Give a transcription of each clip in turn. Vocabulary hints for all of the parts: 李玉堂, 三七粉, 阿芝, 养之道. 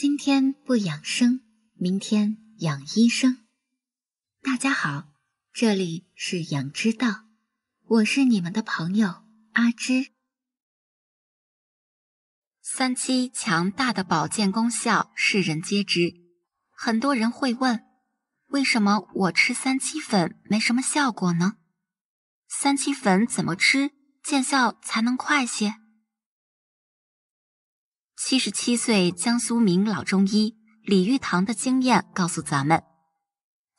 今天不养生，明天养医生。大家好，这里是养之道，我是你们的朋友阿芝。3期强大的保健功效世人皆知，很多人会问，为什么我吃3七粉没什么效果呢？3七粉怎么吃，见效才能快些？77岁江苏名老中医李玉堂的经验告诉咱们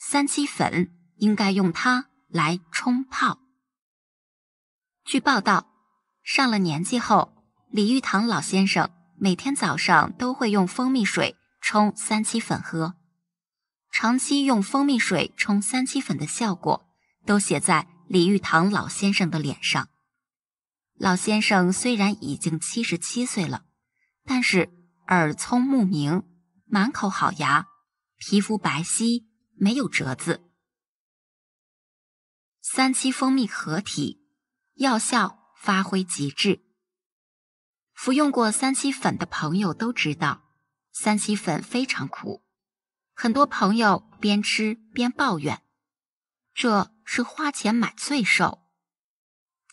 ，3七粉应该用它来冲泡。据报道，上了年纪后，李玉堂老先生每天早上都会用蜂蜜水冲3七粉喝。长期用蜂蜜水冲3七粉的效果都写在李玉堂老先生的脸上。老先生虽然已经77岁了，但是耳聪目明，满口好牙，皮肤白皙，没有褶子。3七蜂蜜合体，药效发挥极致。服用过3七粉的朋友都知道，3七粉非常苦，很多朋友边吃边抱怨，这是花钱买罪受。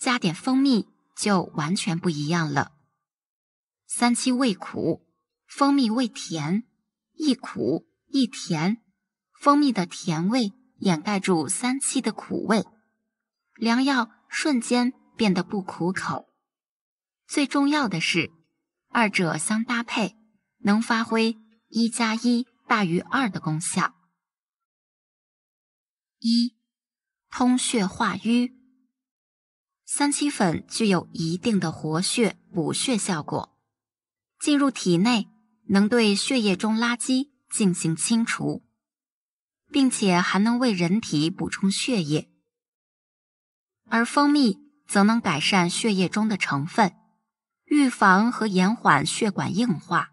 加点蜂蜜就完全不一样了。3七味苦，蜂蜜味甜，一苦一甜，蜂蜜的甜味掩盖住3七的苦味，良药瞬间变得不苦口。最重要的是，二者相搭配，能发挥1+1 大于2的功效。1. 通血化瘀。3七粉具有一定的活血补血效果，进入体内能对血液中垃圾进行清除，并且还能为人体补充血液。而蜂蜜则能改善血液中的成分，预防和延缓血管硬化。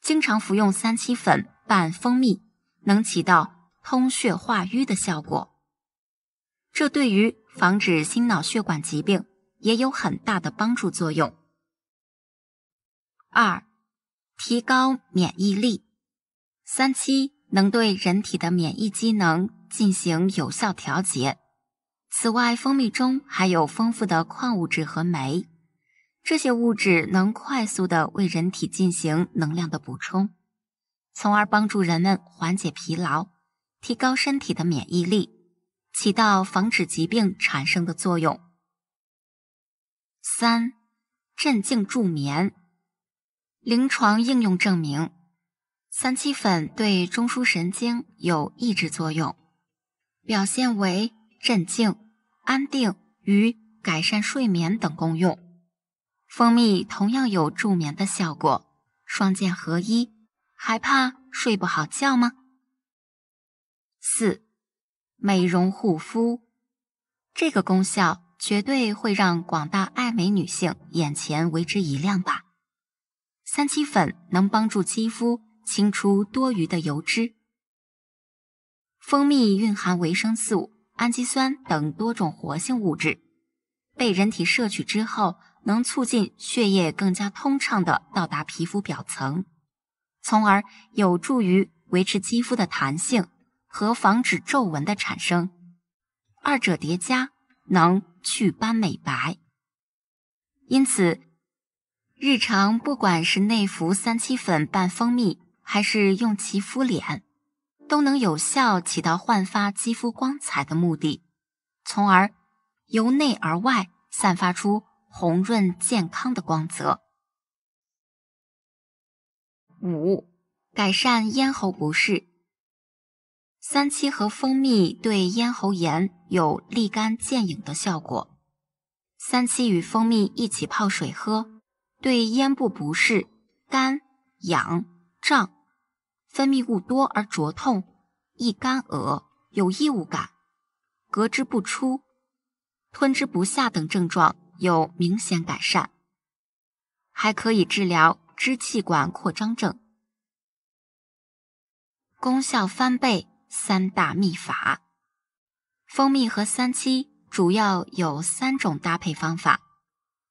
经常服用3七粉拌蜂蜜，能起到通血化瘀的效果。这对于防止心脑血管疾病也有很大的帮助作用。2. 提高免疫力。3七能对人体的免疫机能进行有效调节。此外，蜂蜜中还有丰富的矿物质和酶，这些物质能快速地为人体进行能量的补充，从而帮助人们缓解疲劳，提高身体的免疫力，起到防止疾病产生的作用。3. 镇静助眠。临床应用证明，3七粉对中枢神经有抑制作用，表现为镇静、安定与改善睡眠等功用。蜂蜜同样有助眠的效果，双剑合一，还怕睡不好觉吗？ 4. 美容护肤。这个功效绝对会让广大爱美女性眼前为之一亮吧。3七粉能帮助肌肤清除多余的油脂。蜂蜜蕴含维生素、氨基酸等多种活性物质，被人体摄取之后，能促进血液更加通畅地到达皮肤表层，从而有助于维持肌肤的弹性和防止皱纹的产生。二者叠加能祛斑美白。因此，日常不管是内服3七粉拌蜂蜜，还是用其敷脸，都能有效起到焕发肌肤光彩的目的，从而由内而外散发出红润健康的光泽。 5. 改善咽喉不适。3七和蜂蜜对咽喉炎有立竿见影的效果。3七与蜂蜜一起泡水喝，对咽部不适、干、痒、胀、分泌物多而灼痛、易干呕、有异物感、咳之不出、吞之不下等症状有明显改善，还可以治疗支气管扩张症。功效翻倍，3大秘法。蜂蜜和3七主要有3种搭配方法，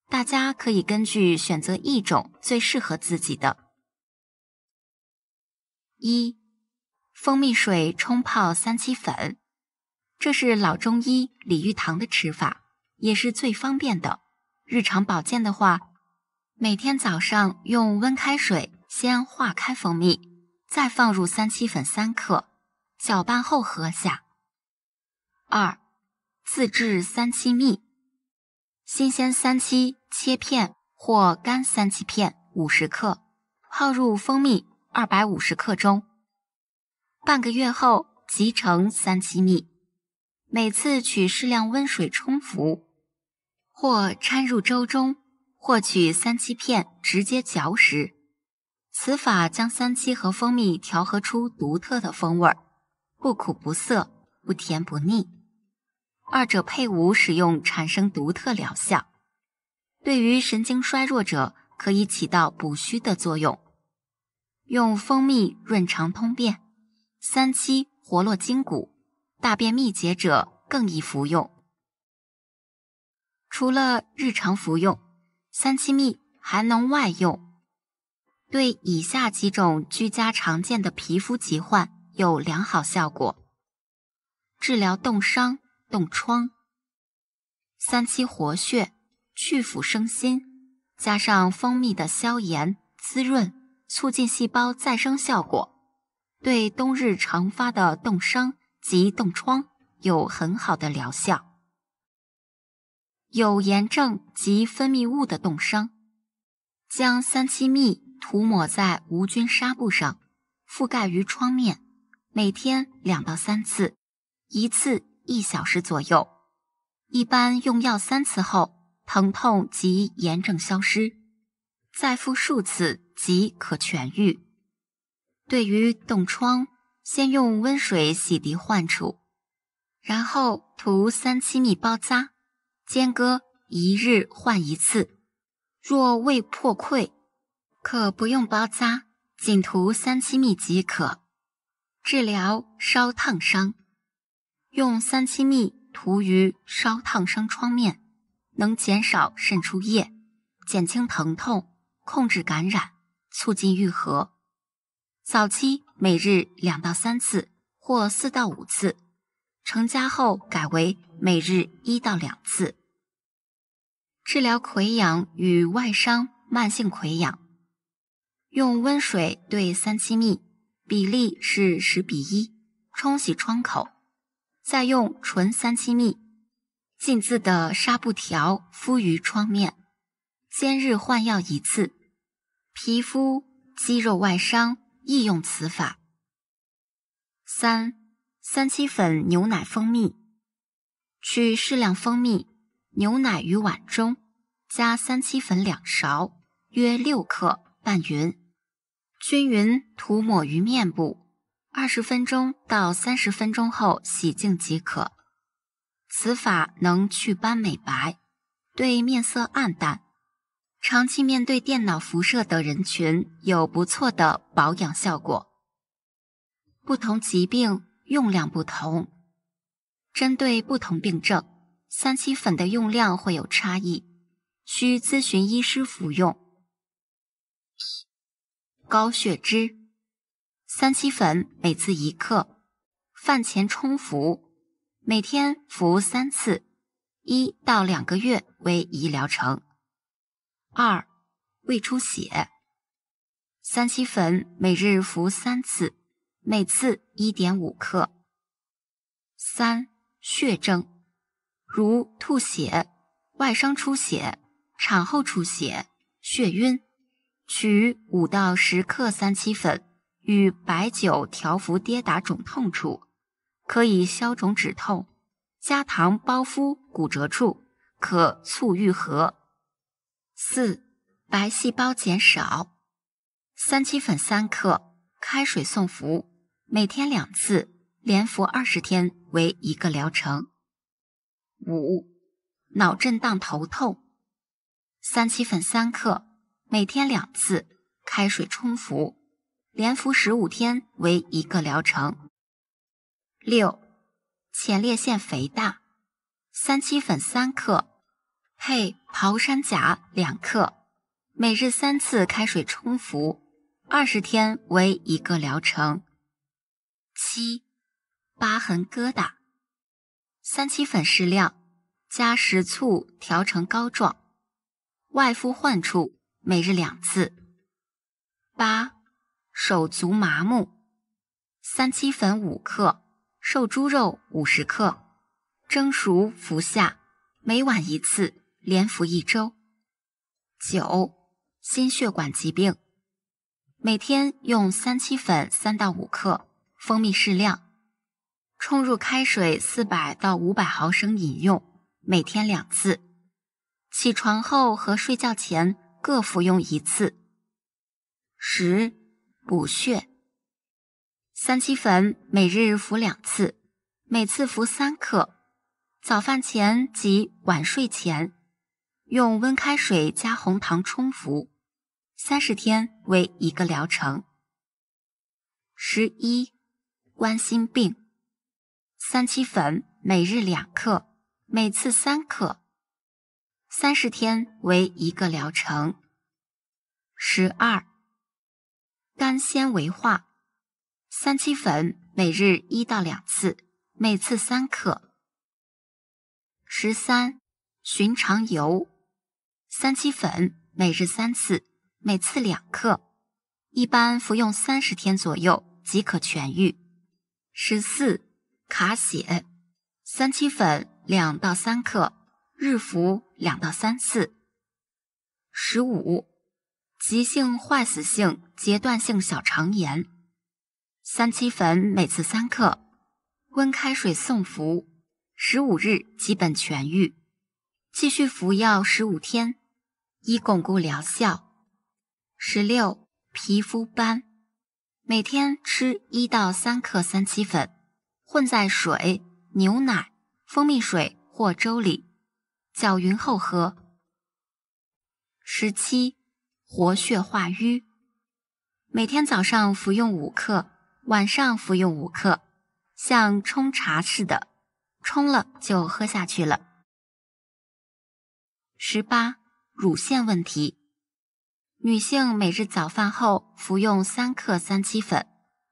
大家可以根据选择一种最适合自己的。1. 蜂蜜水冲泡三七粉，这是老中医李玉堂的吃法，也是最方便的。日常保健的话，每天早上用温开水先化开蜂蜜，再放入三七粉3克，搅拌后喝下。 2. 自制三七蜜，新鲜三七切片或干三七片50克，泡入蜂蜜250克中，半个月后即成三七蜜。每次取适量温水冲服，或掺入粥中，或取三七片直接嚼食。此法将三七和蜂蜜调和出独特的风味，不苦不涩，不甜不腻。 二者配伍使用，产生独特疗效。对于神经衰弱者，可以起到补虚的作用。用蜂蜜润肠通便，三七活络筋骨，大便秘结者更宜服用。除了日常服用，三七蜜还能外用，对以下几种居家常见的皮肤疾患有良好效果：治疗冻伤、 冻疮，三七活血、去腐生津，加上蜂蜜的消炎、滋润，促进细胞再生效果，对冬日常发的冻伤及冻疮有很好的疗效。有炎症及分泌物的冻伤，将三七蜜涂抹在无菌纱布上，覆盖于创面，每天2到3次，一次 1小时左右，一般用药3次后，疼痛及炎症消失，再敷数次即可痊愈。对于冻疮，先用温水洗涤患处，然后涂三七蜜包扎，间隔1日换1次。若未破溃，可不用包扎，仅涂三七蜜即可。治疗烧烫伤。 用三七蜜涂于烧烫伤创面，能减少渗出液，减轻疼痛，控制感染，促进愈合。早期每日2到3次或4到5次，成家后改为每日1到2次。治疗溃疡与外伤、慢性溃疡，用温水兑三七蜜，比例是10:1，冲洗创口。 再用纯三七蜜浸渍的纱布条敷于创面，间日换药1次。皮肤、肌肉外伤亦用此法。3. 三七粉牛奶蜂蜜，取适量蜂蜜、牛奶于碗中，加三七粉2勺，约6克，拌匀，均匀涂抹于面部。 20分钟到30分钟后洗净即可。此法能祛斑美白，对面色暗淡、长期面对电脑辐射的人群有不错的保养效果。不同疾病用量不同，针对不同病症，三七粉的用量会有差异，需咨询医师服用。高血脂。 三七粉每次1克，饭前冲服，每天服3次，1到2个月为一疗程。2. 胃出血，三七粉每日服3次，每次 1.5克。3. 血症，如吐血、外伤出血、产后出血、眩晕，取5到10克三七粉。 与白酒调服跌打肿痛处，可以消肿止痛；加糖包敷骨折处，可促愈合。4. 白细胞减少，三七粉3克，开水送服，每天2次，连服20天为1个疗程。5. 脑震荡头痛，三七粉3克，每天2次，开水冲服。 连服15天为1个疗程。6. 前列腺肥大，三七粉3克，配庖山甲2克，每日3次开水冲服， 20天为一个疗程。7、疤痕疙瘩，3/7粉适量，加食醋调成膏状，外敷患处，每日2次。8、手足麻木，3/7粉5克，瘦猪肉50克，蒸熟服下，每晚1次，连服1周。9、心血管疾病。每天用3/7粉3到5克，蜂蜜适量，冲入开水400到500毫升饮用，每天2次，起床后和睡觉前各服用1次。10、补血，3/7粉每日服2次，每次服3克，早饭前及晚睡前，用温开水加红糖冲服。30天为一个疗程。11、冠心病，3/7粉每日2克，每次3克，30天为一个疗程。12、肝纤维化，3/7粉每日1到2次，每次3克。13、寻常油，3/7粉每日3次，每次2克，一般服用30天左右即可痊愈。14、卡血，3/7粉2到3克，日服2到3次。15、急性坏死性阶段性小肠炎，3/7粉每次3克，温开水送服，15日基本痊愈，继续服药15天，以巩固疗效。16、皮肤斑，每天吃1到3克3/7粉，混在水、牛奶、蜂蜜水或粥里，搅匀后喝。17、活血化瘀，每天早上服用5克，晚上服用5克，像冲茶似的，冲了就喝下去了。18、乳腺问题，女性每日早饭后服用3克3/7粉，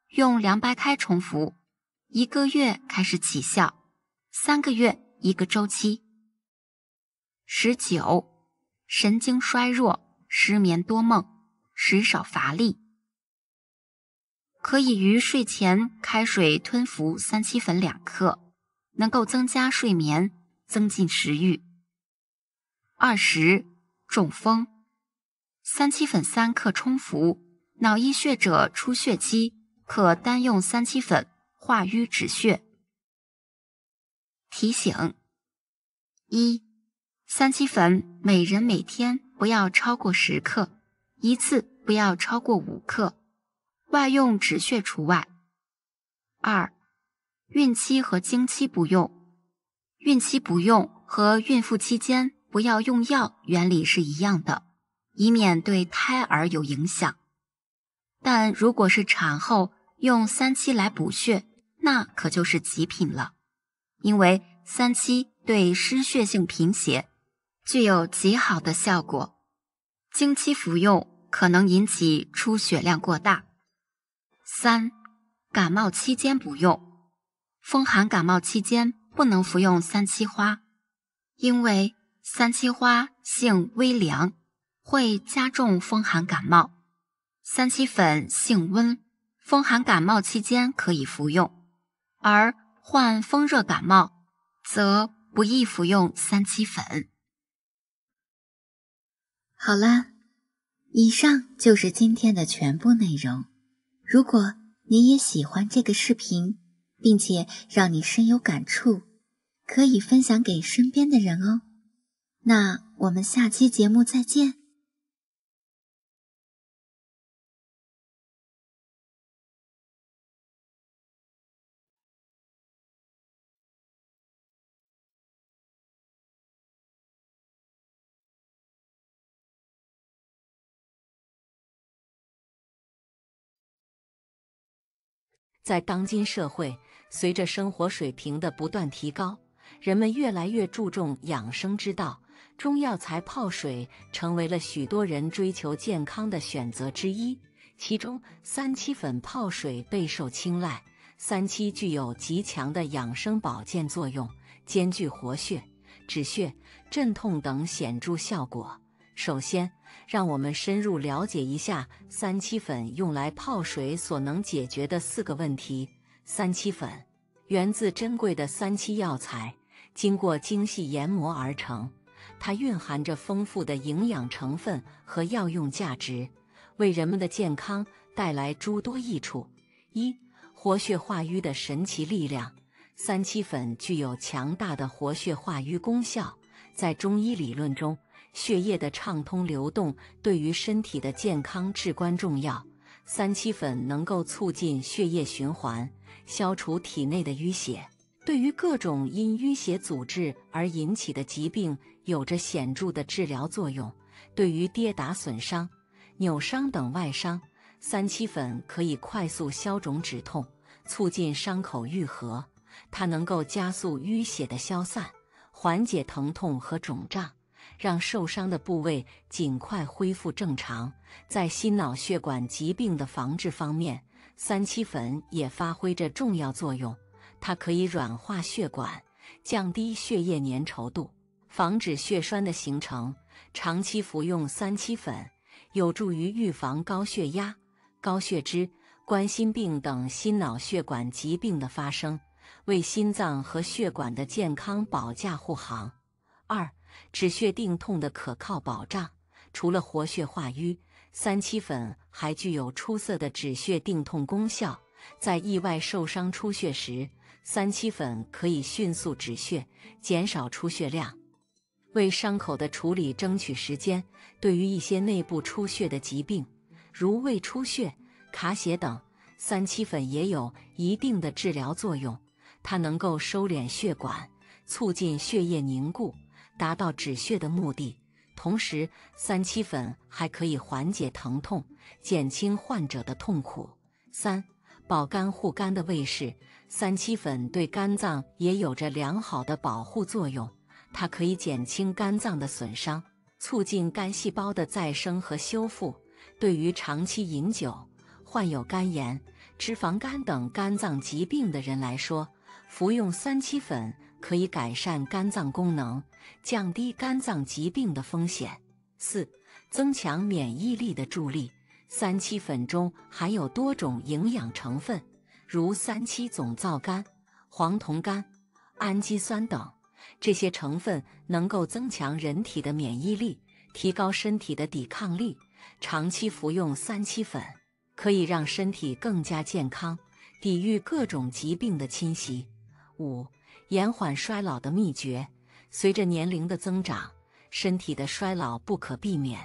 用凉白开冲服，1个月开始起效，3个月1个周期。19、神经衰弱，失眠多梦，食少乏力，可以于睡前开水吞服3/7粉2克，能够增加睡眠，增进食欲。20、中风，3/7粉3克冲服，脑溢血者出血期可单用3/7粉化瘀止血。提醒： 1. 3/7粉每人每天不要超过10克，一次不要超过5克，外用止血除外。 2. 孕期和经期不用，孕期不用和孕妇期间不要用药原理是一样的，以免对胎儿有影响。但如果是产后用3/7来补血，那可就是极品了，因为3/7对失血性贫血具有极好的效果，经期服用可能引起出血量过大。3. 感冒期间不用，风寒感冒期间不能服用3/7花，因为3/7花性微凉，会加重风寒感冒，3/7粉性温，风寒感冒期间可以服用，而患风热感冒则不宜服用3/7粉。好了，以上就是今天的全部内容。如果你也喜欢这个视频，并且让你深有感触，可以分享给身边的人哦。那我们下期节目再见。在当今社会，随着生活水平的不断提高，人们越来越注重养生之道，中药材泡水成为了许多人追求健康的选择之一。其中三七粉泡水备受青睐。三七具有极强的养生保健作用，兼具活血、止血、镇痛等显著效果。首先，让我们深入了解一下三七粉用来泡水所能解决的四个问题。三七粉源自珍贵的三七药材，经过精细研磨而成。 它蕴含着丰富的营养成分和药用价值，为人们的健康带来诸多益处。一、活血化瘀的神奇力量。三七粉具有强大的活血化瘀功效，在中医理论中，血液的畅通流动对于身体的健康至关重要。三七粉能够促进血液循环，消除体内的淤血。 对于各种因淤血阻滞而引起的疾病有着显著的治疗作用。对于跌打损伤、扭伤等外伤，三七粉可以快速消肿止痛，促进伤口愈合。它能够加速淤血的消散，缓解疼痛和肿胀，让受伤的部位尽快恢复正常。在心脑血管疾病的防治方面，三七粉也发挥着重要作用。 它可以软化血管，降低血液粘稠度，防止血栓的形成。长期服用三七粉有助于预防高血压、高血脂、冠心病等心脑血管疾病的发生，为心脏和血管的健康保驾护航。二、止血定痛的可靠保障。除了活血化瘀，三七粉还具有出色的止血定痛功效。 在意外受伤出血时，三七粉可以迅速止血，减少出血量，为伤口的处理争取时间。对于一些内部出血的疾病，如胃出血、卡血等，三七粉也有一定的治疗作用。它能够收敛血管，促进血液凝固，达到止血的目的。同时，三七粉还可以缓解疼痛，减轻患者的痛苦。三、 保肝护肝的卫士，三七粉对肝脏也有着良好的保护作用。它可以减轻肝脏的损伤，促进肝细胞的再生和修复。对于长期饮酒、患有肝炎、脂肪肝等肝脏疾病的人来说，服用三七粉可以改善肝脏功能，降低肝脏疾病的风险。四、增强免疫力的助力。 三七粉中含有多种营养成分，如三七总皂苷、黄酮苷、氨基酸等。这些成分能够增强人体的免疫力，提高身体的抵抗力。长期服用三七粉，可以让身体更加健康，抵御各种疾病的侵袭。五、延缓衰老的秘诀。随着年龄的增长，身体的衰老不可避免。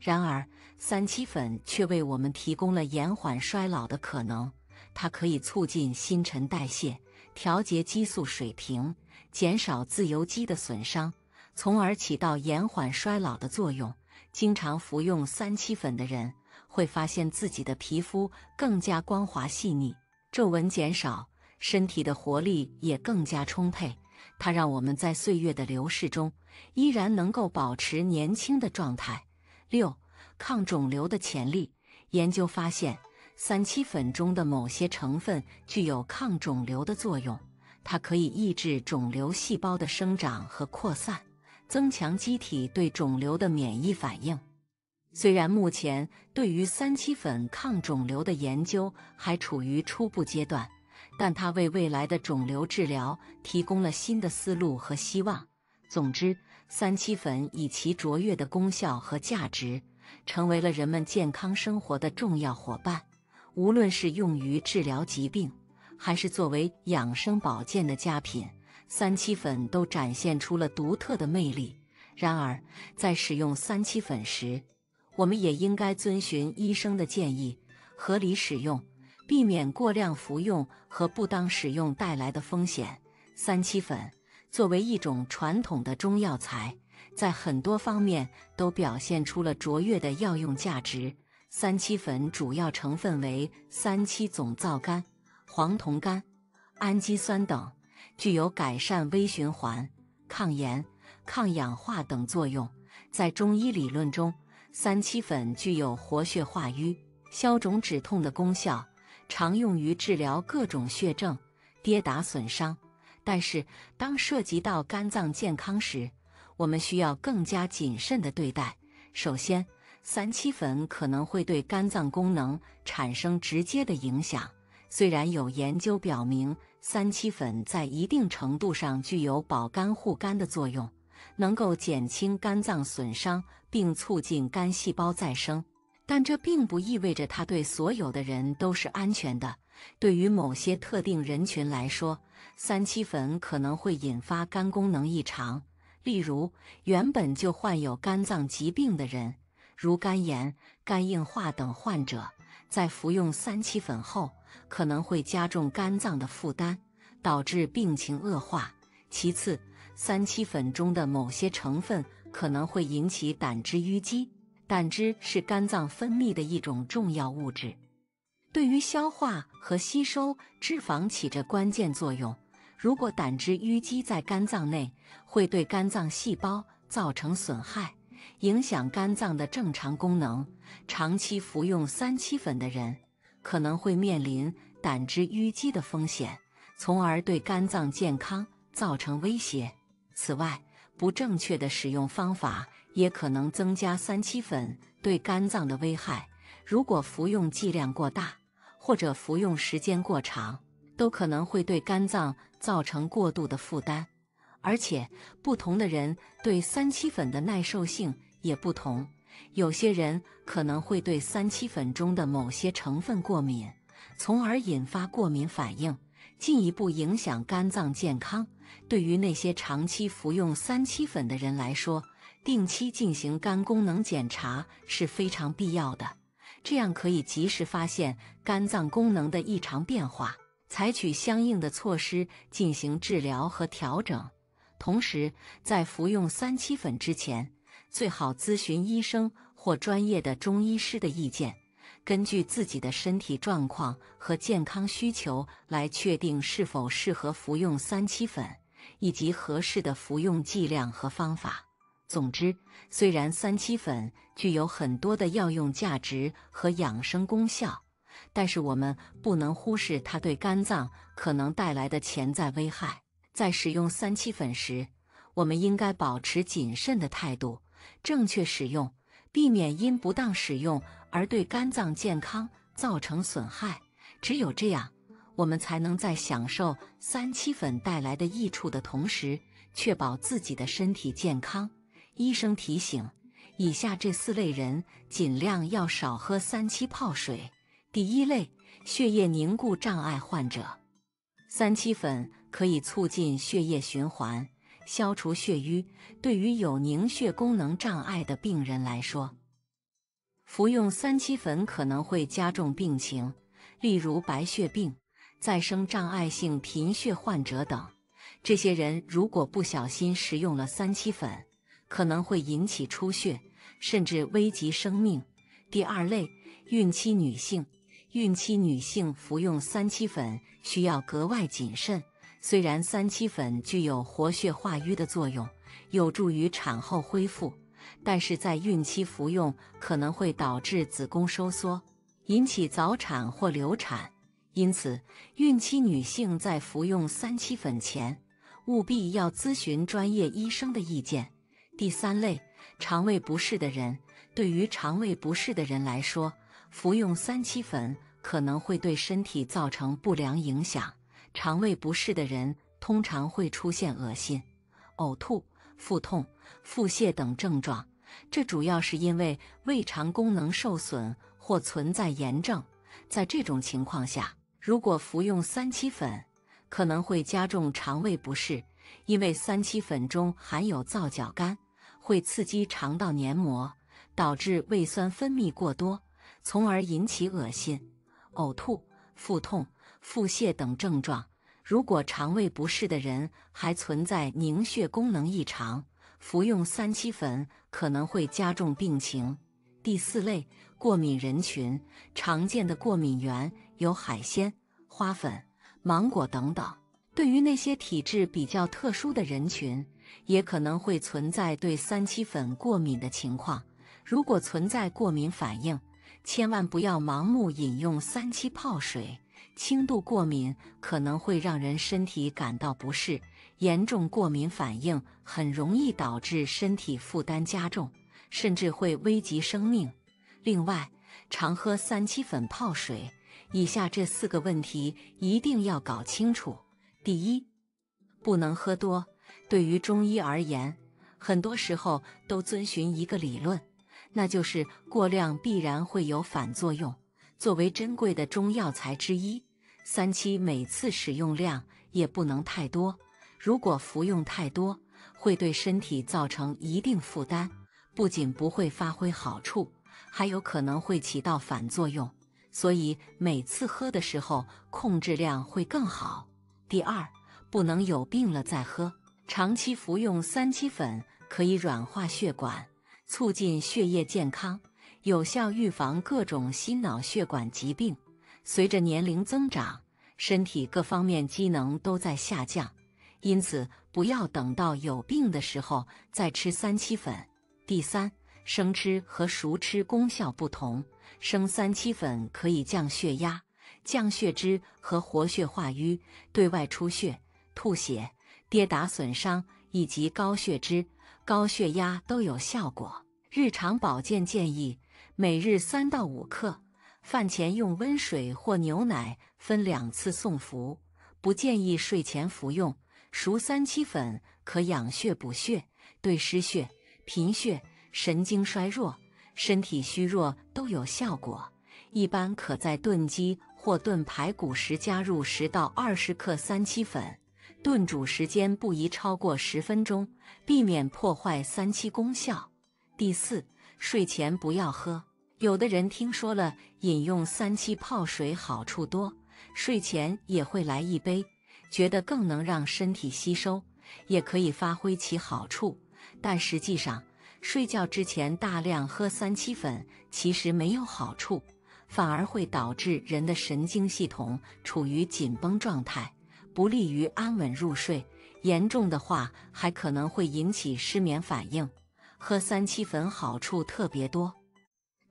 然而，三七粉却为我们提供了延缓衰老的可能。它可以促进新陈代谢，调节激素水平，减少自由基的损伤，从而起到延缓衰老的作用。经常服用三七粉的人会发现自己的皮肤更加光滑细腻，皱纹减少，身体的活力也更加充沛。它让我们在岁月的流逝中依然能够保持年轻的状态。 六、抗肿瘤的潜力。研究发现，三七粉中的某些成分具有抗肿瘤的作用，它可以抑制肿瘤细胞的生长和扩散，增强机体对肿瘤的免疫反应。虽然目前对于三七粉抗肿瘤的研究还处于初步阶段，但它为未来的肿瘤治疗提供了新的思路和希望。总之， 三七粉以其卓越的功效和价值，成为了人们健康生活的重要伙伴。无论是用于治疗疾病，还是作为养生保健的佳品，三七粉都展现出了独特的魅力。然而，在使用三七粉时，我们也应该遵循医生的建议，合理使用，避免过量服用和不当使用带来的风险。三七粉 作为一种传统的中药材，在很多方面都表现出了卓越的药用价值。三七粉主要成分为三七总皂苷、黄酮苷、氨基酸等，具有改善微循环、抗炎、抗氧化等作用。在中医理论中，三七粉具有活血化瘀、消肿止痛的功效，常用于治疗各种血症、跌打损伤。但是，当涉及到肝脏健康时，我们需要更加谨慎地对待。首先，三七粉可能会对肝脏功能产生直接的影响。虽然有研究表明，三七粉在一定程度上具有保肝护肝的作用，能够减轻肝脏损伤并促进肝细胞再生，但这并不意味着它对所有的人都是安全的。对于某些特定人群来说，三七粉可能会引发肝功能异常，例如原本就患有肝脏疾病的人，如肝炎、肝硬化等患者，在服用三七粉后，可能会加重肝脏的负担，导致病情恶化。其次，三七粉中的某些成分可能会引起胆汁淤积，胆汁是肝脏分泌的一种重要物质，对于消化和吸收脂肪起着关键作用。如果胆汁淤积在肝脏内，会对肝脏细胞造成损害，影响肝脏的正常功能。长期服用三七粉的人可能会面临胆汁淤积的风险，从而对肝脏健康造成威胁。此外，不正确的使用方法也可能增加三七粉对肝脏的危害。如果服用剂量过大，或者服用时间过长，都可能会对肝脏造成过度的负担。而且，不同的人对三七粉的耐受性也不同，有些人可能会对三七粉中的某些成分过敏，从而引发过敏反应，进一步影响肝脏健康。对于那些长期服用三七粉的人来说，定期进行肝功能检查是非常必要的，这样可以及时发现肝脏功能的异常变化，采取相应的措施进行治疗和调整。同时，在服用三七粉之前，最好咨询医生或专业的中医师的意见，根据自己的身体状况和健康需求来确定是否适合服用三七粉，以及合适的服用剂量和方法。总之，虽然三七粉具有很多的药用价值和养生功效，但是我们不能忽视它对肝脏可能带来的潜在危害。在使用三七粉时，我们应该保持谨慎的态度，正确使用，避免因不当使用而对肝脏健康造成损害。只有这样，我们才能在享受三七粉带来的益处的同时，确保自己的身体健康。医生提醒，以下这四类人尽量要少喝三七泡水。第一类，血液凝固障碍患者。三七粉可以促进血液循环，消除血瘀。对于有凝血功能障碍的病人来说，服用三七粉可能会加重病情，例如白血病、再生障碍性贫血患者等。这些人如果不小心食用了三七粉，可能会引起出血，甚至危及生命。第二类，孕期女性。孕期女性服用三七粉需要格外谨慎，虽然三七粉具有活血化瘀的作用，有助于产后恢复，但是在孕期服用可能会导致子宫收缩，引起早产或流产。因此，孕期女性在服用三七粉前，务必要咨询专业医生的意见。第三类，肠胃不适的人。对于肠胃不适的人来说，服用三七粉可能会对身体造成不良影响。肠胃不适的人通常会出现恶心、呕吐、腹痛、腹泻等症状，这主要是因为胃肠功能受损或存在炎症。在这种情况下，如果服用三七粉，可能会加重肠胃不适，因为三七粉中含有皂角苷，会刺激肠道黏膜，导致胃酸分泌过多，从而引起恶心、呕吐、腹痛、腹泻等症状。如果肠胃不适的人还存在凝血功能异常，服用三七粉可能会加重病情。第四类，过敏人群。常见的过敏源有海鲜、花粉、芒果等等。对于那些体质比较特殊的人群，也可能会存在对三七粉过敏的情况。如果存在过敏反应，千万不要盲目饮用三七泡水，轻度过敏可能会让人身体感到不适，严重过敏反应很容易导致身体负担加重，甚至会危及生命。另外，常喝三七粉泡水。以下这4个问题一定要搞清楚。第一，不能喝多。对于中医而言，很多时候都遵循一个理论，那就是过量必然会有反作用。作为珍贵的中药材之一，三七每次使用量也不能太多。如果服用太多，会对身体造成一定负担，不仅不会发挥好处，还有可能会起到反作用。所以每次喝的时候控制量会更好。第二，不能有病了再喝。长期服用三七粉可以软化血管，促进血液健康，有效预防各种心脑血管疾病。随着年龄增长，身体各方面机能都在下降，因此不要等到有病的时候再吃三七粉。第三，生吃和熟吃功效不同。生三七粉可以降血压、降血脂和活血化瘀，对外出血、吐血、跌打损伤以及高血脂、高血压都有效果。日常保健建议，每日3到5克，饭前用温水或牛奶分2次送服，不建议睡前服用。熟三七粉可养血补血，对失血、贫血、神经衰弱、身体虚弱都有效果。一般可在炖鸡或炖排骨时加入10到20克三七粉，炖煮时间不宜超过10分钟，避免破坏三七功效。第四，睡前不要喝。有的人听说了饮用三七泡水好处多，睡前也会来一杯，觉得更能让身体吸收，也可以发挥其好处。但实际上，睡觉之前大量喝三七粉其实没有好处，反而会导致人的神经系统处于紧绷状态，不利于安稳入睡，严重的话还可能会引起失眠反应。喝三七粉好处特别多，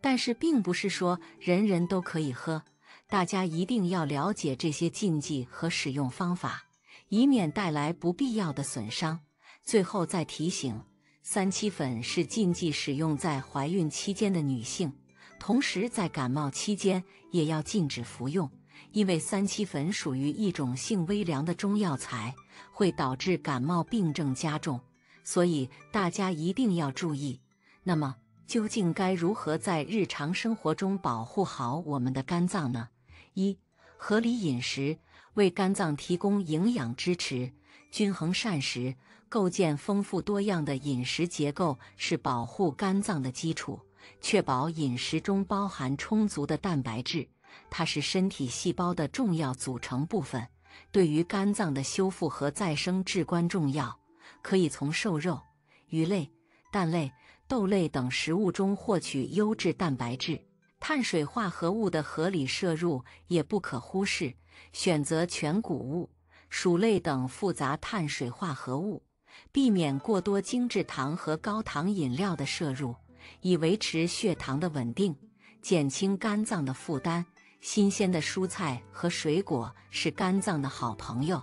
但是并不是说人人都可以喝，大家一定要了解这些禁忌和使用方法，以免带来不必要的损伤。最后再提醒，三七粉是禁忌使用在怀孕期间的女性，同时在感冒期间也要禁止服用。因为三七粉属于一种性微凉的中药材，会导致感冒病症加重，所以大家一定要注意。那么，究竟该如何在日常生活中保护好我们的肝脏呢？一、合理饮食，为肝脏提供营养支持，均衡膳食，构建丰富多样的饮食结构是保护肝脏的基础，确保饮食中包含充足的蛋白质。它是身体细胞的重要组成部分，对于肝脏的修复和再生至关重要，可以从瘦肉、鱼类、蛋类、豆类等食物中获取优质蛋白质。碳水化合物的合理摄入也不可忽视，选择全谷物、薯类等复杂碳水化合物，避免过多精制糖和高糖饮料的摄入，以维持血糖的稳定，减轻肝脏的负担。新鲜的蔬菜和水果是肝脏的好朋友，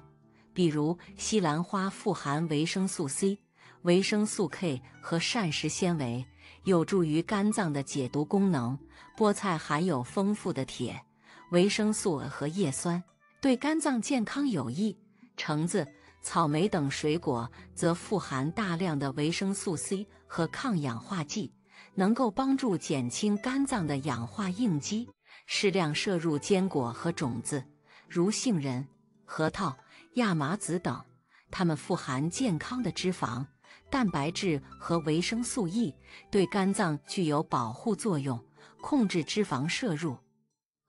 比如西兰花富含维生素 C、维生素 K 和膳食纤维，有助于肝脏的解毒功能。菠菜含有丰富的铁、维生素和叶酸，对肝脏健康有益。橙子、草莓等水果则富含大量的维生素 C 和抗氧化剂，能够帮助减轻肝脏的氧化应激。适量摄入坚果和种子，如杏仁、核桃、亚麻籽等，它们富含健康的脂肪、蛋白质和维生素 E， 对肝脏具有保护作用，控制脂肪摄入。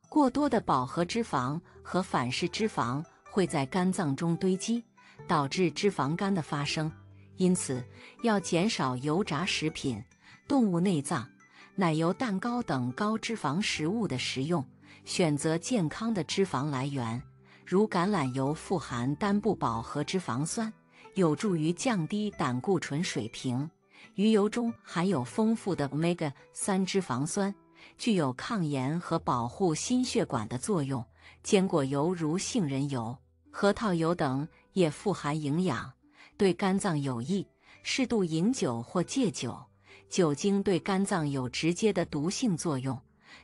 过多的饱和脂肪和反式脂肪会在肝脏中堆积，导致脂肪肝的发生，因此要减少油炸食品、动物内脏、奶油、蛋糕等高脂肪食物的食用，选择健康的脂肪来源，如橄榄油富含单不饱和脂肪酸，有助于降低胆固醇水平。鱼油中含有丰富的omega-3脂肪酸，具有抗炎和保护心血管的作用。坚果油如杏仁油、核桃油等也富含营养，对肝脏有益。适度饮酒或戒酒，酒精对肝脏有直接的毒性作用。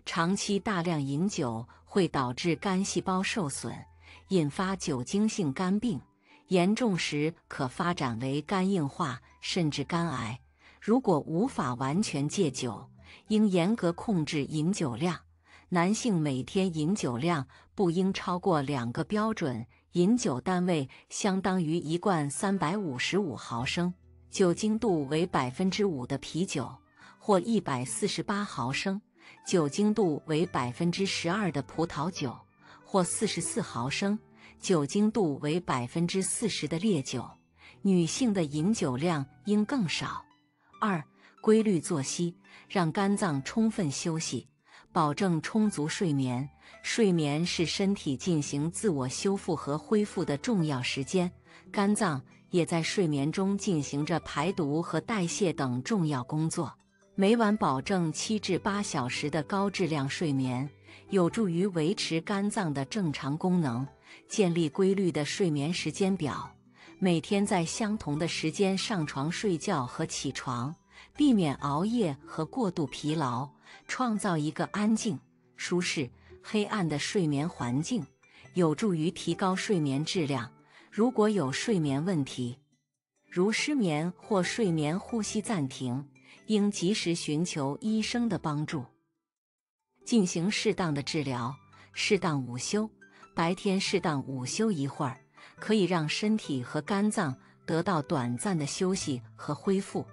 长期大量饮酒会导致肝细胞受损，引发酒精性肝病，严重时可发展为肝硬化甚至肝癌。如果无法完全戒酒，应严格控制饮酒量。男性每天饮酒量不应超过2个标准饮酒单位，相当于1罐355毫升，酒精度为 5% 的啤酒，或148毫升，酒精度为 12% 的葡萄酒，或44毫升，酒精度为 40% 的烈酒。女性的饮酒量应更少。2. 规律作息，让肝脏充分休息。保证充足睡眠，睡眠是身体进行自我修复和恢复的重要时间，肝脏也在睡眠中进行着排毒和代谢等重要工作。每晚保证7至8小时的高质量睡眠，有助于维持肝脏的正常功能。建立规律的睡眠时间表，每天在相同的时间上床睡觉和起床，避免熬夜和过度疲劳，创造一个安静、舒适、黑暗的睡眠环境，有助于提高睡眠质量。如果有睡眠问题，如失眠或睡眠呼吸暂停，应及时寻求医生的帮助，进行适当的治疗。适当午休，白天适当午休一会儿，可以让身体和肝脏得到短暂的休息和恢复。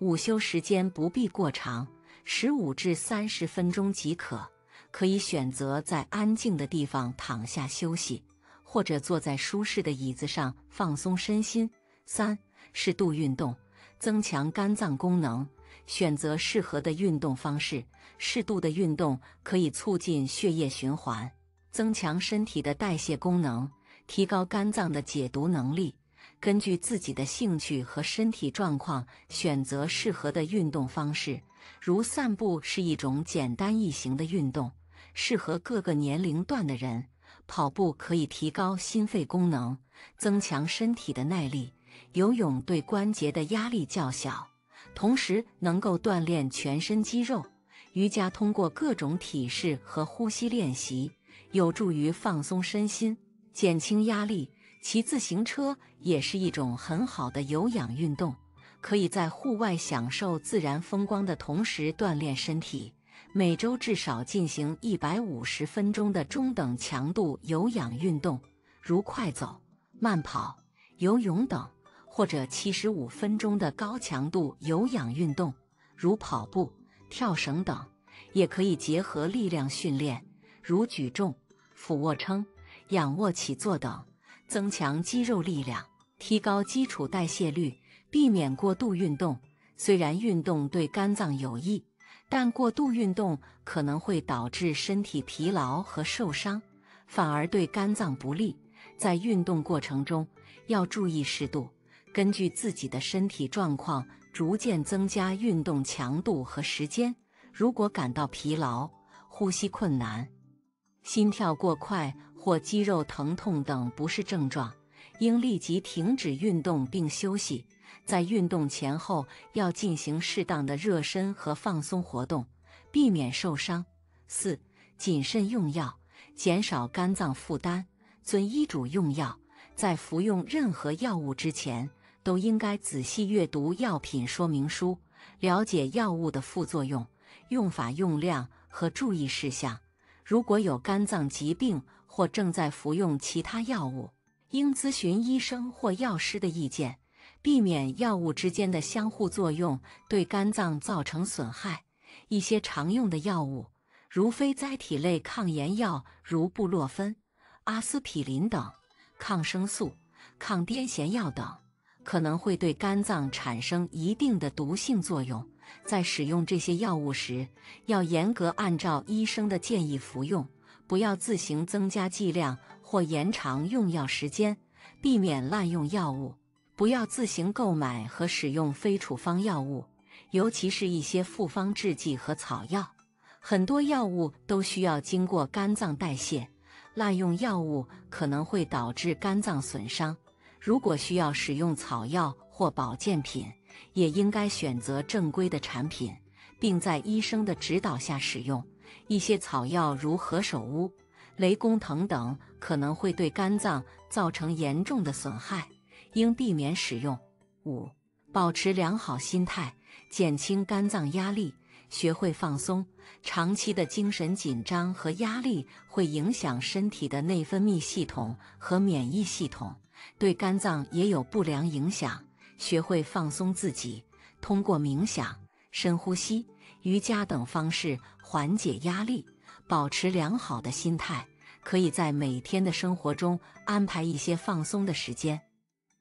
午休时间不必过长，15至30分钟即可，可以选择在安静的地方躺下休息，或者坐在舒适的椅子上放松身心。3. 适度运动，增强肝脏功能。选择适合的运动方式，适度的运动可以促进血液循环，增强身体的代谢功能，提高肝脏的解毒能力。根据自己的兴趣和身体状况选择适合的运动方式，如散步是一种简单易行的运动，适合各个年龄段的人。跑步可以提高心肺功能，增强身体的耐力。游泳对关节的压力较小，同时能够锻炼全身肌肉。瑜伽通过各种体式和呼吸练习，有助于放松身心，减轻压力。骑自行车也是一种很好的有氧运动，可以在户外享受自然风光的同时锻炼身体。每周至少进行150分钟的中等强度有氧运动，如快走、慢跑、游泳等，或者75分钟的高强度有氧运动，如跑步、跳绳等。也可以结合力量训练，如举重、俯卧撑、仰卧起坐等，增强肌肉力量，提高基础代谢率，避免过度运动。虽然运动对肝脏有益，但过度运动可能会导致身体疲劳和受伤，反而对肝脏不利。在运动过程中要注意适度，根据自己的身体状况逐渐增加运动强度和时间。如果感到疲劳、呼吸困难、心跳过快或肌肉疼痛等不适症状，应立即停止运动并休息。在运动前后要进行适当的热身和放松活动，避免受伤。4. 谨慎用药，减少肝脏负担，遵医嘱用药。在服用任何药物之前，都应该仔细阅读药品说明书，了解药物的副作用、用法、用量和注意事项。如果有肝脏疾病或正在服用其他药物，应咨询医生或药师的意见，避免药物之间的相互作用对肝脏造成损害。一些常用的药物，如非甾体类抗炎药，如布洛芬、阿司匹林等，抗生素、抗癫痫药等，可能会对肝脏产生一定的毒性作用。在使用这些药物时，要严格按照医生的建议服用，不要自行增加剂量或延长用药时间，避免滥用药物，不要自行购买和使用非处方药物，尤其是一些复方制剂和草药。很多药物都需要经过肝脏代谢，滥用药物可能会导致肝脏损伤。如果需要使用草药或保健品，也应该选择正规的产品，并在医生的指导下使用。一些草药如何首乌、雷公藤等可能会对肝脏造成严重的损害，应避免使用。5、保持良好心态，减轻肝脏压力。学会放松，长期的精神紧张和压力会影响身体的内分泌系统和免疫系统，对肝脏也有不良影响。学会放松自己，通过冥想、深呼吸、瑜伽等方式缓解压力，保持良好的心态，可以在每天的生活中安排一些放松的时间，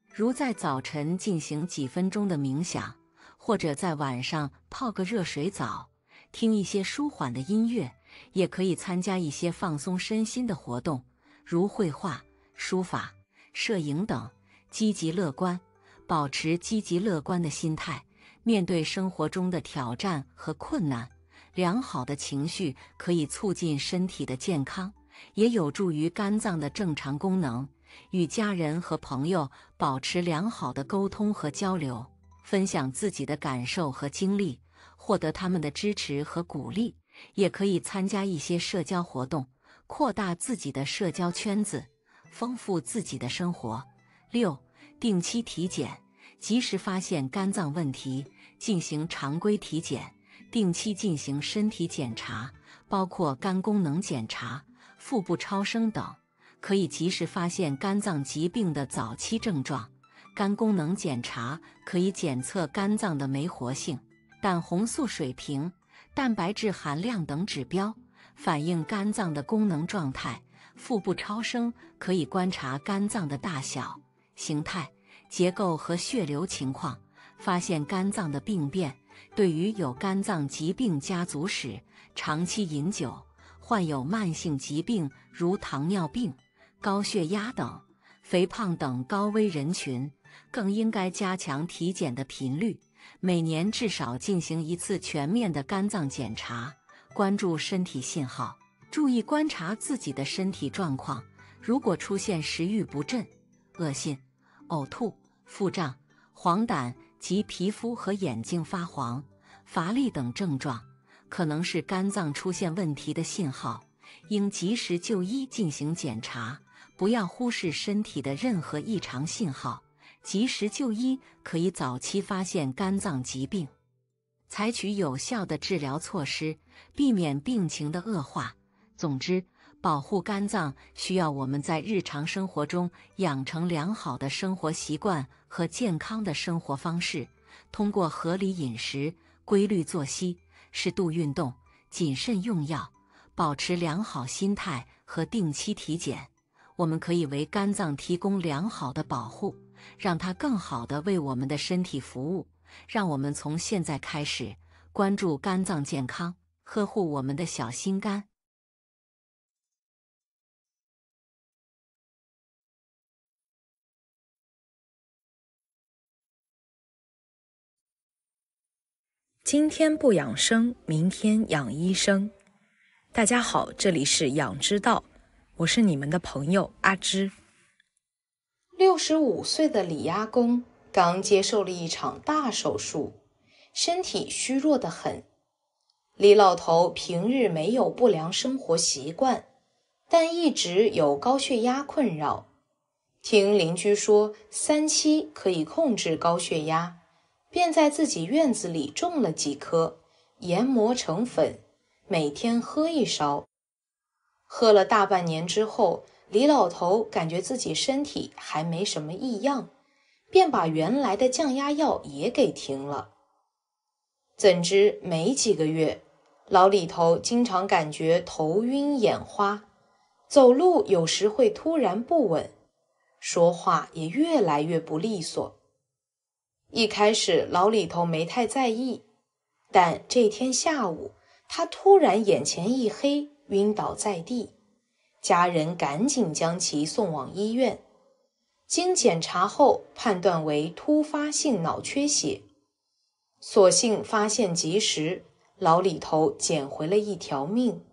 如在早晨进行几分钟的冥想，或者在晚上泡个热水澡，听一些舒缓的音乐，也可以参加一些放松身心的活动，如绘画、书法、摄影等。积极乐观，保持积极乐观的心态，面对生活中的挑战和困难，良好的情绪可以促进身体的健康，也有助于肝脏的正常功能。与家人和朋友保持良好的沟通和交流，分享自己的感受和经历，获得他们的支持和鼓励，也可以参加一些社交活动，扩大自己的社交圈子，丰富自己的生活。6、定期体检，及时发现肝脏问题，进行常规体检，定期进行身体检查，包括肝功能检查、腹部超声等，可以及时发现肝脏疾病的早期症状。肝功能检查可以检测肝脏的酶活性、胆红素水平、蛋白质含量等指标，反映肝脏的功能状态。腹部超声可以观察肝脏的大小、形态、结构和血流情况，发现肝脏的病变。对于有肝脏疾病家族史、长期饮酒、患有慢性疾病如糖尿病、高血压等、肥胖等高危人群，更应该加强体检的频率，每年至少进行一次全面的肝脏检查，关注身体信号，注意观察自己的身体状况。如果出现食欲不振、恶心、呕吐、腹胀、黄疸及皮肤和眼睛发黄、乏力等症状，可能是肝脏出现问题的信号，应及时就医进行检查，不要忽视身体的任何异常信号。及时就医可以早期发现肝脏疾病，采取有效的治疗措施，避免病情的恶化。总之，保护肝脏需要我们在日常生活中养成良好的生活习惯和健康的生活方式，通过合理饮食、规律作息、适度运动、谨慎用药、保持良好心态和定期体检，我们可以为肝脏提供良好的保护，让它更好地为我们的身体服务。让我们从现在开始关注肝脏健康，呵护我们的小心肝。今天不养生，明天养医生。大家好，这里是养之道，我是你们的朋友阿芝。65岁的李阿公刚接受了一场大手术，身体虚弱得很。李老头平日没有不良生活习惯，但一直有高血压困扰。听邻居说3期可以控制高血压，便在自己院子里种了几颗，研磨成粉，每天喝1勺。喝了大半年之后，李老头感觉自己身体还没什么异样，便把原来的降压药也给停了。怎知没几个月，老李头经常感觉头晕眼花，走路有时会突然不稳，说话也越来越不利索。一开始老李头没太在意，但这天下午，他突然眼前一黑，晕倒在地，家人赶紧将其送往医院，经检查后判断为突发性脑缺血。所幸发现及时，老李头捡回了一条命。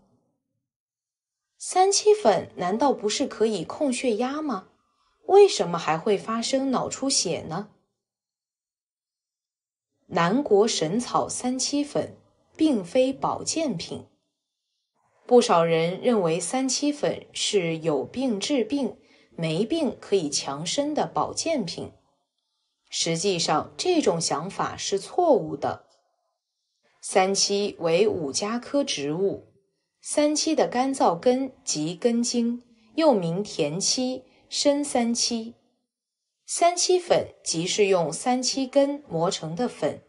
三七粉难道不是可以控血压吗？为什么还会发生脑出血呢？南国神草三七粉并非保健品，不少人认为三七粉是有病治病、没病可以强身的保健品。实际上，这种想法是错误的。三七为五加科植物，三七的干燥根及根茎，又名甜七、深三七。三七粉即是用三七根磨成的粉。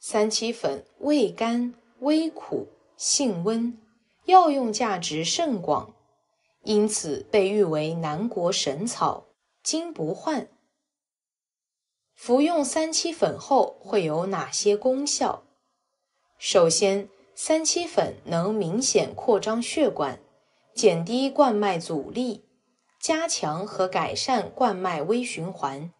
三七粉味甘、微苦、性温，药用价值甚广，因此被誉为南国神草、金不换。服用三七粉后会有哪些功效？首先，三七粉能明显扩张血管，减低冠脉阻力，加强和改善冠脉微循环。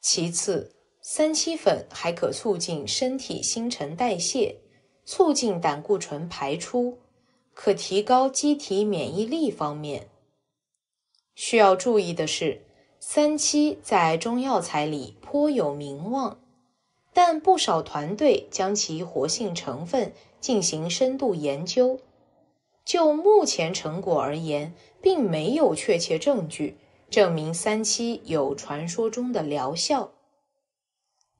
其次，三七粉还可促进身体新陈代谢，促进胆固醇排出，可提高机体免疫力方面。需要注意的是，三七在中药材里颇有名望，但不少团队将其活性成分进行深度研究，就目前成果而言，并没有确切证据证明三七有传说中的疗效。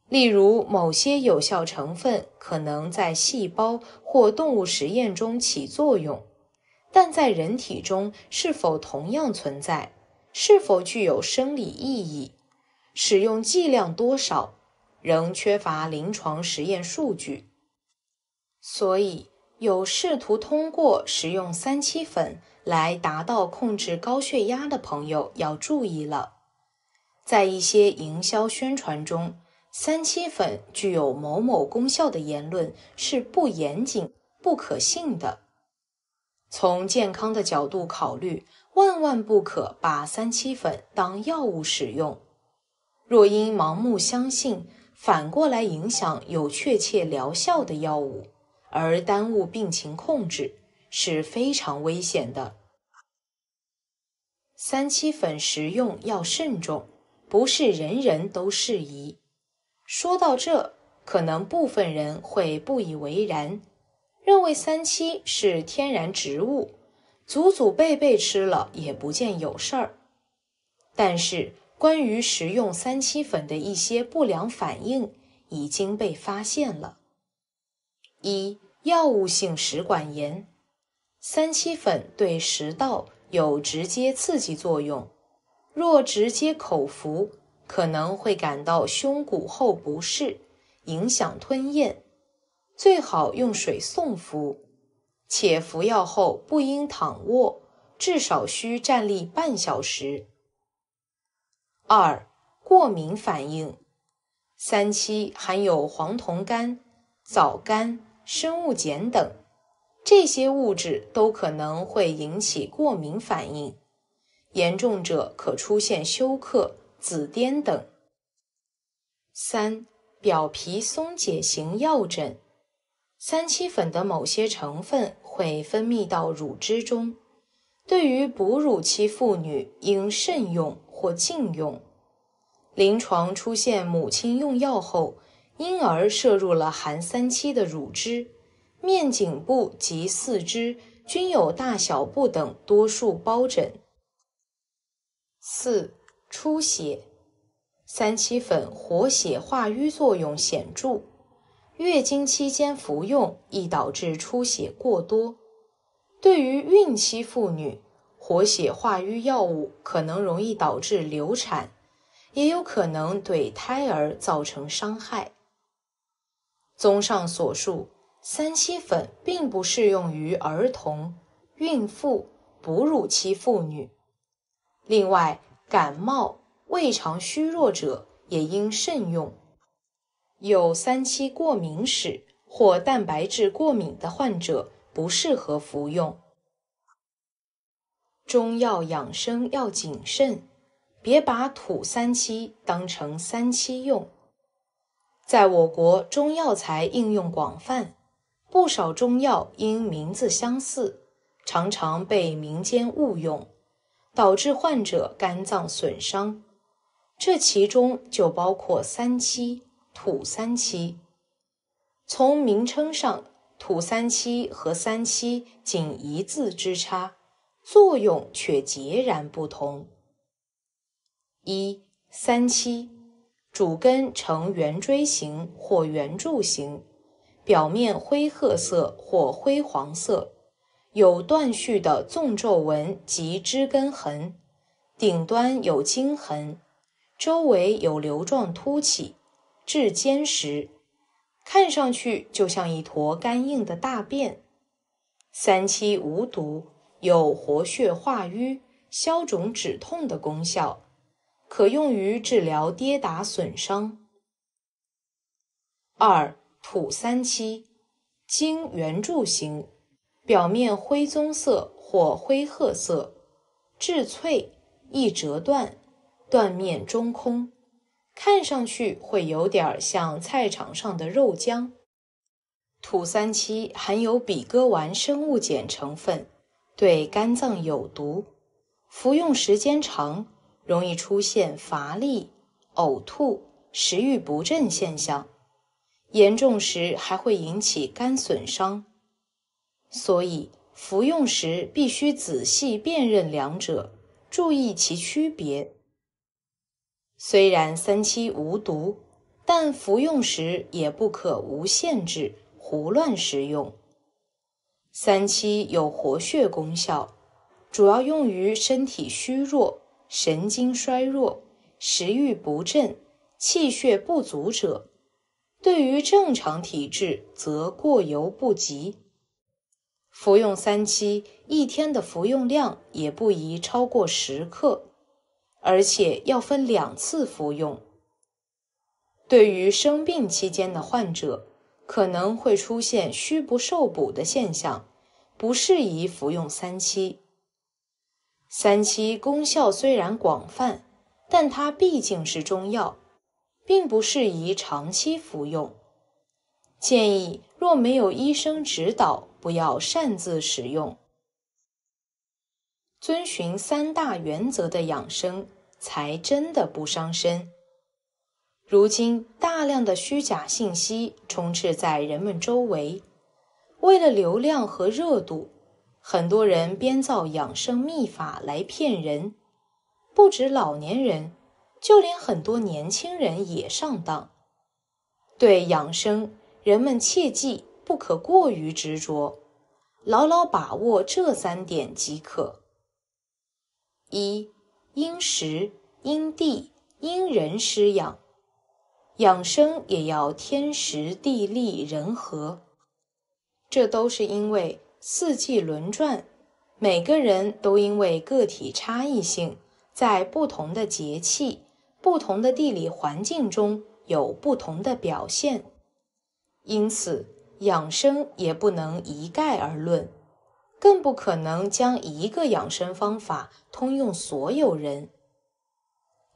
例如，某些有效成分可能在细胞或动物实验中起作用，但在人体中是否同样存在，是否具有生理意义，使用剂量多少，仍缺乏临床实验数据。所以，有试图通过食用三七粉来达到控制高血压的朋友要注意了。在一些营销宣传中，三七粉具有某某功效的言论是不严谨、不可信的。从健康的角度考虑，万万不可把三七粉当药物使用。若因盲目相信，反过来影响有确切疗效的药物，而耽误病情控制，是非常危险的。三七粉食用要慎重，不是人人都适宜。说到这，可能部分人会不以为然，认为三七是天然植物，祖祖辈辈吃了也不见有事儿。但是，关于食用三七粉的一些不良反应已经被发现了。一、药物性食管炎。三七粉对食道有直接刺激作用，若直接口服，可能会感到胸骨后不适，影响吞咽，最好用水送服，且服药后不应躺卧，至少需站立半小时。二、过敏反应。三七含有黄酮苷、藻苷、生物碱等，这些物质都可能会引起过敏反应，严重者可出现休克、紫癜等。三、表皮松解型药疹。三七粉的某些成分会分泌到乳汁中，对于哺乳期妇女应慎用或禁用。临床出现母亲用药后，婴儿摄入了含三七的乳汁，面颈部及四肢均有大小不等多数疱疹。四、出血。三七粉活血化瘀作用显著，月经期间服用易导致出血过多。对于孕期妇女，活血化瘀药物可能容易导致流产，也有可能对胎儿造成伤害。综上所述，三七粉并不适用于儿童、孕妇、哺乳期妇女。另外，感冒、胃肠虚弱者也应慎用。有三七过敏史或蛋白质过敏的患者不适合服用。中药养生要谨慎，别把土三七当成三七用。在我国中药材应用广泛，不少中药因名字相似，常常被民间误用，导致患者肝脏损伤。这其中就包括三七、土三七。从名称上，土三七和三七仅一字之差，作用却截然不同。一、三七，主根呈圆锥形或圆柱形，表面灰褐色或灰黄色，有断续的纵皱纹及枝根痕，顶端有茎痕，周围有瘤状凸起，质坚实，看上去就像一坨干硬的大便。三七无毒，有活血化瘀、消肿止痛的功效，可用于治疗跌打损伤。二、土三七，茎圆柱形，表面灰棕色或灰褐色，质脆，易折断，断面中空，看上去会有点像菜场上的肉浆。土三七含有比哥烷生物碱成分，对肝脏有毒，服用时间长，容易出现乏力、呕吐、食欲不振现象，严重时还会引起肝损伤。所以服用时必须仔细辨认两者，注意其区别。虽然三七无毒，但服用时也不可无限制胡乱食用。三七有活血功效，主要用于身体虚弱、神经衰弱、食欲不振、气血不足者，对于正常体质则过犹不及。服用三七，一天的服用量也不宜超过10克。而且要分2次服用。对于生病期间的患者，可能会出现虚不受补的现象，不适宜服用三七。三七功效虽然广泛，但它毕竟是中药，并不适宜长期服用。建议若没有医生指导，不要擅自使用。遵循3大原则的养生，才真的不伤身。如今大量的虚假信息充斥在人们周围，为了流量和热度，很多人编造养生秘法来骗人，不止老年人，就连很多年轻人也上当。对养生，人们切记不可过于执着，牢牢把握这3点即可。一、因时、因地、因人施养，养生也要天时地利人和。这都是因为四季轮转，每个人都因为个体差异性，在不同的节气、不同的地理环境中有不同的表现，因此养生也不能一概而论。更不可能将一个养生方法通用所有人。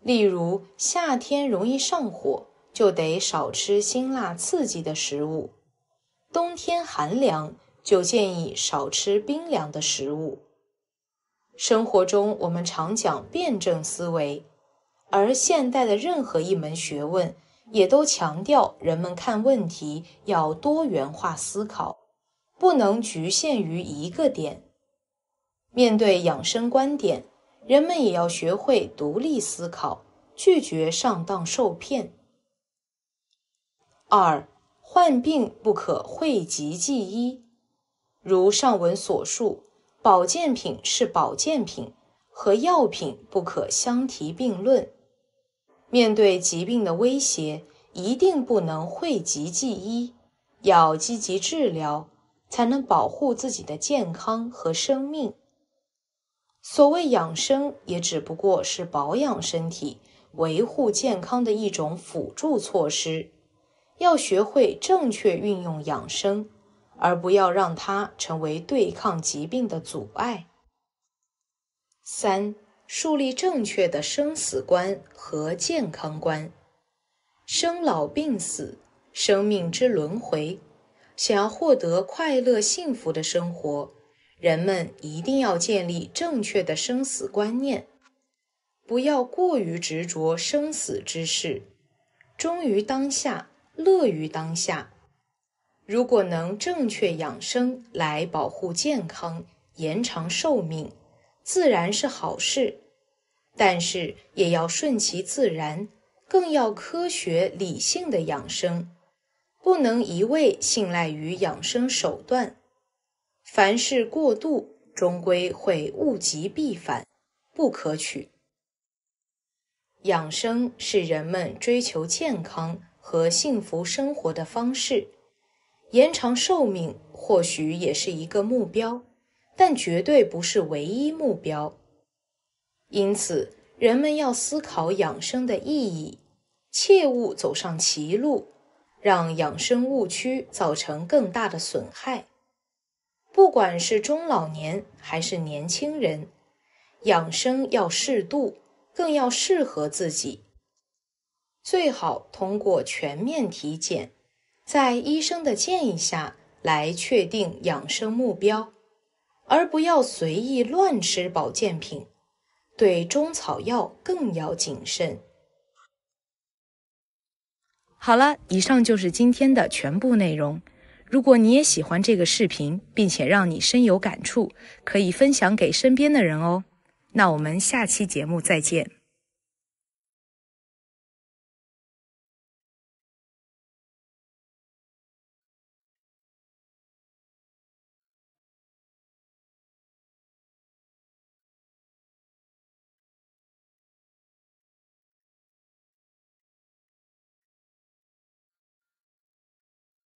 例如，夏天容易上火，就得少吃辛辣刺激的食物；冬天寒凉，就建议少吃冰凉的食物。生活中我们常讲辩证思维，而现代的任何一门学问也都强调人们看问题要多元化思考，不能局限于一个点。面对养生观点，人们也要学会独立思考，拒绝上当受骗。二、患病不可讳疾忌医。如上文所述，保健品是保健品，和药品不可相提并论。面对疾病的威胁，一定不能讳疾忌医，要积极治疗，才能保护自己的健康和生命。所谓养生，也只不过是保养身体、维护健康的一种辅助措施。要学会正确运用养生，而不要让它成为对抗疾病的阻碍。3、树立正确的生死观和健康观。生老病死生命之轮回。想要获得快乐幸福的生活，人们一定要建立正确的生死观念，不要过于执着生死之事，忠于当下，乐于当下。如果能正确养生来保护健康，延长寿命，自然是好事，但是也要顺其自然，更要科学理性的养生，不能一味信赖于养生手段。凡事过度，终归会物极必反，不可取。养生是人们追求健康和幸福生活的方式，延长寿命或许也是一个目标，但绝对不是唯一目标。因此，人们要思考养生的意义，切勿走上歧路，让养生误区造成更大的损害。不管是中老年还是年轻人，养生要适度，更要适合自己。最好通过全面体检，在医生的建议下来确定养生目标，而不要随意乱吃保健品，对中草药更要谨慎。好了，以上就是今天的全部内容。如果你也喜欢这个视频，并且让你深有感触，可以分享给身边的人哦。那我们下期节目再见。